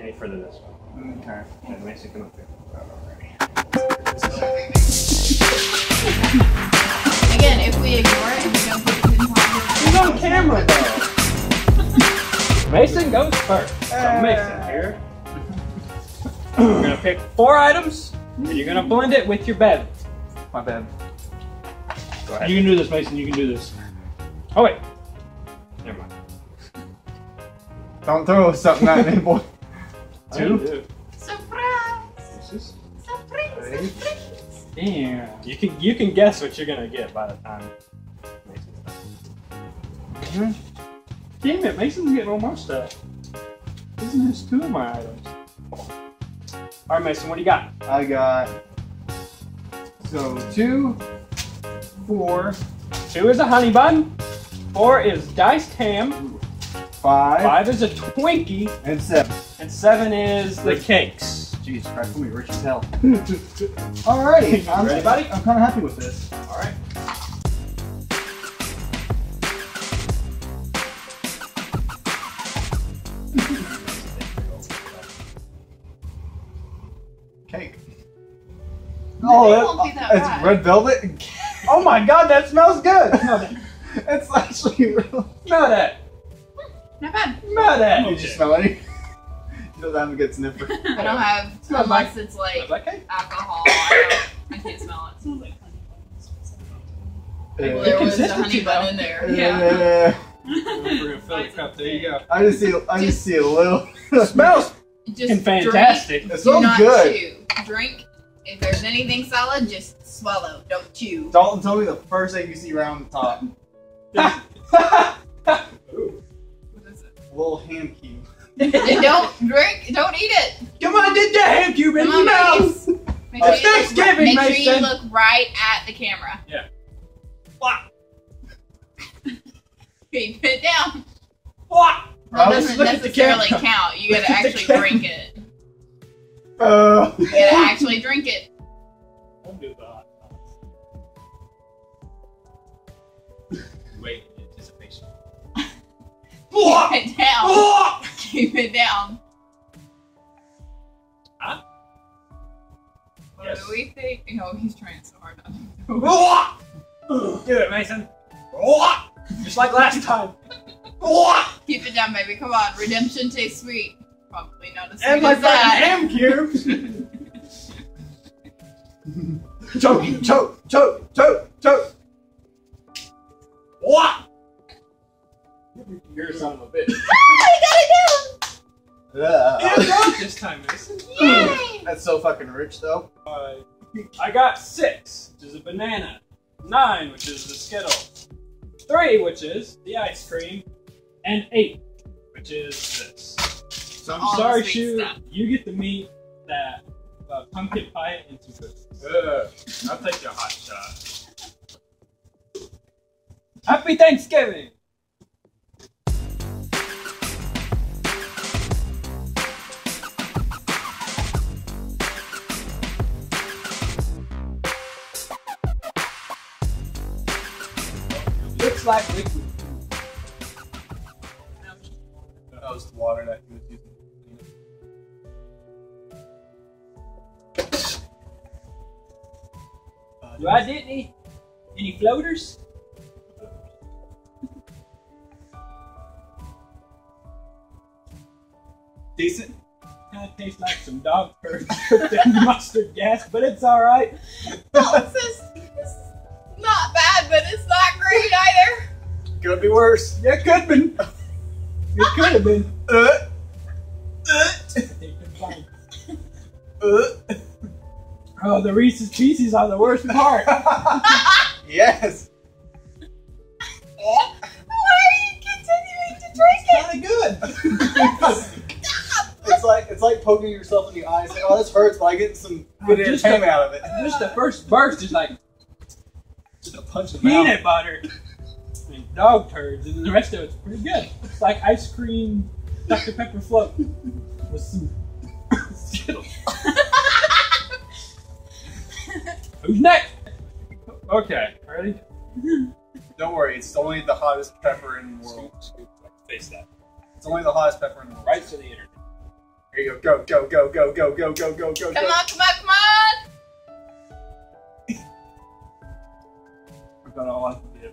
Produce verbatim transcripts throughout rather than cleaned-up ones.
any further this way. Okay. And Mason, come up here. Again, if we ignore it and we don't put it in pocket. There's no camera there. Mason goes first. So Mason, here. We're gonna pick four items and you're gonna blend it with your bed. My bed. Go ahead. You can do this, Mason, you can do this. Oh wait. Never mind. Don't throw something at me, boy. Two. Surprise! Surprise! Surprise! Damn. You can you can guess what you're gonna get by the time Mason's done. Mm-hmm. Damn it, Mason's getting all my stuff. Isn't this two of my items? Alright Mason, what do you got? I got so two, four. Two is a honey bun, four is diced ham. Ooh. Five. Five is a Twinkie. And seven. And seven is the cakes. Jesus Christ, we'll be rich as hell. Alrighty, I'm, buddy? I'm kind of happy with this. Alright. Cake. Oh, it won't be that it's bad. Red velvet. Oh my God, that smells good. No, that. It's actually real. No, that. Not bad. Not bad. Did you smell any? She doesn't have a good sniffer. I don't have, it unless like, it's like, like alcohol. I, I can't smell it. It smells like honey bun. Uh, like, there was a honey bun in there. Uh, yeah. We're gonna fill the cup. There you go. I just see, I just, just see a little. It smells just fantastic. Drink, it smells do not good. Chew. Drink. If there's anything solid, just swallow. Don't chew. Dalton told me the first thing you see around the top. Little ham cube. Don't drink, don't eat it. Come on, get the ham cube in your mouth. Make sure, it's you, look, make sure you look right at the camera. Yeah. Wow. Okay, put it down. Wow. That doesn't necessarily count. You gotta actually drink it. Uh. You gotta actually drink it. Don't do that. Wait, anticipation. Keep it down. Keep it down. Huh? What yes. do we think? Oh, he's trying so hard not to. Do it, Mason. Just like last time. Keep it down, baby. Come on. Redemption tastes sweet. Probably not as sweet and as that. And my fucking ham cubes. Choke, choke, choke, choke, choke. What? You're a son of a bitch. I got it down! Uh, it got this time, Mason. Yay! That's so fucking rich, though. Uh, I got six, which is a banana. Nine, which is the Skittles. Three, which is the ice cream. And eight, which is this. So I'm All sorry, Shu. You get to meet that uh, pumpkin pie and some cookies. Ugh. I'll take your hot shot. Happy Thanksgiving! Looks like liquid. That was the water that he was using. Uh, Do I didn't eat any floaters? Decent. Kind of tastes like some dog curd and mustard gas, but it's all right. Oh, it's, it's not bad, but it's not great either. Could be worse. Yeah, it could have been. It could have been. Uh, uh, uh. Oh, the Reese's Pieces are the worst part. Yes. Why are you continuing to drink it's it? It's kind of good. It's like it's like poking yourself in the eye and saying, "Oh, this hurts," but I get some good entertainment out of it. Just the first burst is like. Just a punch of peanut butter and dog turds, and the rest of it's pretty good. It's like ice cream, Doctor Pepper float with some Skittles. Who's next? Okay, ready? Don't worry, it's only the hottest pepper in the world. Scoop, scoop, face that. It's only the hottest pepper in the world. Right to the internet. Are There you go. Go, go, go, go, go, go, go, go, go. Come on, come on, come on. I've done all I can do.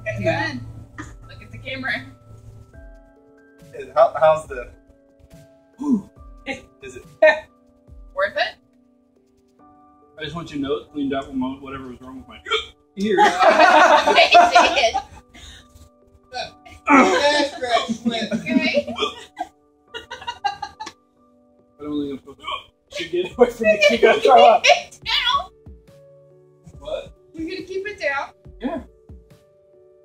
Okay, yeah. Good. Look at the camera. How, how's the... Ooh. Is it... Worth it? I just want your nose cleaned up and whatever was wrong with my ears. They did. Okay. I don't think I'm supposed to get away from the chicken. Keep it down. What? You're gonna keep it down? Yeah.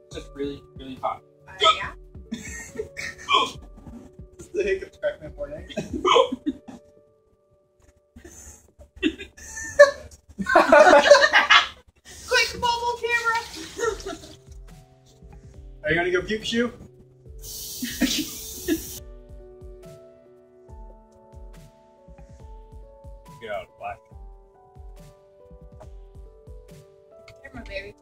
It's just really, really hot. Uh, yeah. This is the hiccup track that morning. Quick bubble camera. Are you gonna go puke shoe? Get out of black. Camera, baby.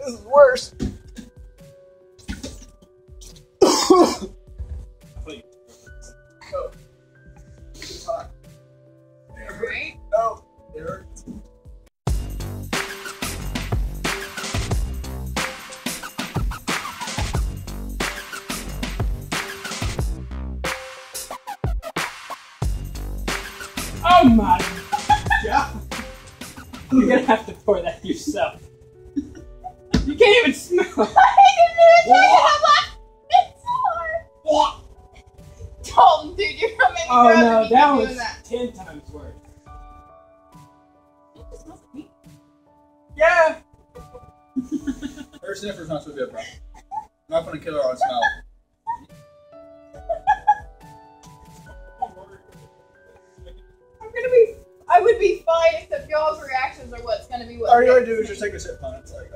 This is worse. Oh my God! You're gonna have to pour that yourself. You can't even smell it. I didn't even know how black it's hard. What? Dalton, dude, you're from Minnesota. Oh no, that was that. ten times worse. It just smells like meat. Yeah. Her sniffer's not so good, bro. I'm not gonna kill her on smell. I would be fine except y'all's reactions are what's gonna be what. All you gotta do is just take a sip on it. Like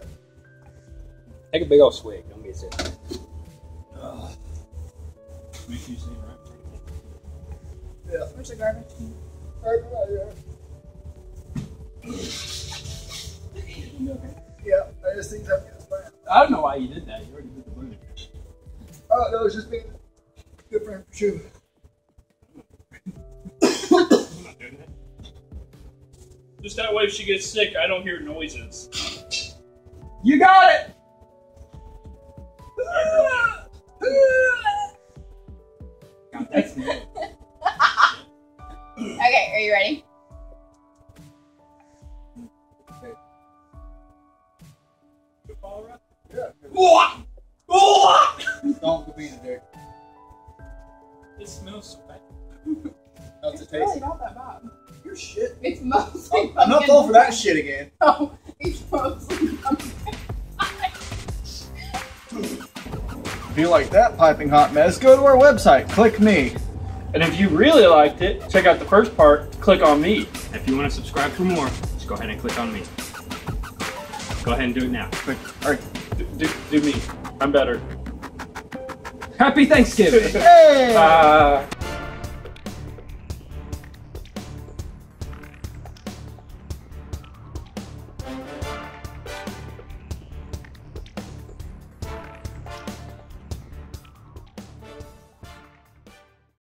take a big old swig. Don't be a sip. Uh, make sure you see right. Yeah. Where's the garbage? Garbage right here. Yeah, I just think that feels fine. I don't know why you did that. You already did the blue. Oh no, it's just being good for him for sure. Just that way if she gets sick, I don't hear noises. You got it! God, that's good. Okay, are you ready? Good ball run? Yeah. Don't be in there. It smells so bad. It's tasty. Really not that bad. Your shit. It's mostly. I'm not falling for that shit again. Oh, it's mostly. If you like that piping hot mess, go to our website. Click me. And if you really liked it, check out the first part. Click on me. If you want to subscribe for more, just go ahead and click on me. Go ahead and do it now. Click. All right. Do, do, do me. I'm better. Happy Thanksgiving. Hey. Uh, Thank you.